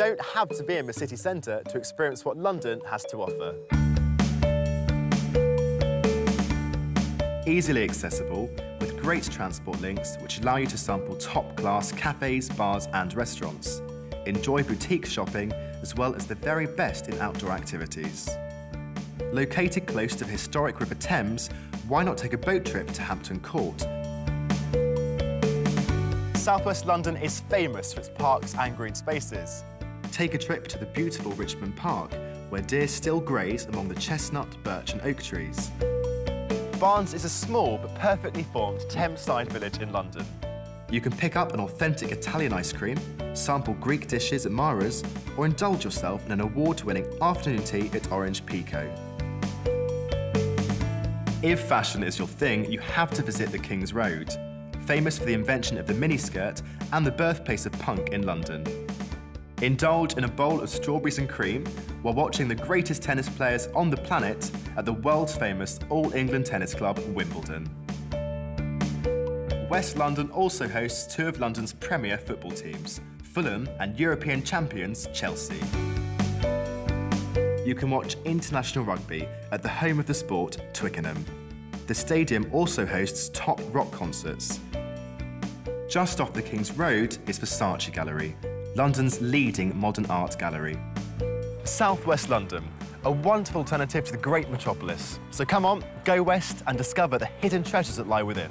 don't have to be in the city centre to experience what London has to offer. Easily accessible, with great transport links which allow you to sample top-class cafes, bars and restaurants. Enjoy boutique shopping as well as the very best in outdoor activities. Located close to the historic River Thames, why not take a boat trip to Hampton Court? Southwest London is famous for its parks and green spaces. Take a trip to the beautiful Richmond Park, where deer still graze among the chestnut, birch and oak trees. Barnes is a small but perfectly formed Thameside village in London. You can pick up an authentic Italian ice cream, sample Greek dishes at Mara's, or indulge yourself in an award-winning afternoon tea at Orange Pico. If fashion is your thing, you have to visit the King's Road, famous for the invention of the miniskirt and the birthplace of punk in London. Indulge in a bowl of strawberries and cream while watching the greatest tennis players on the planet at the world-famous All England Tennis Club Wimbledon. West London also hosts two of London's premier football teams, Fulham and European champions Chelsea. You can watch international rugby at the home of the sport, Twickenham. The stadium also hosts top rock concerts. Just off the King's Road is the Saatchi Gallery, London's leading modern art gallery. Southwest London, a wonderful alternative to the great metropolis. So come on, go west and discover the hidden treasures that lie within.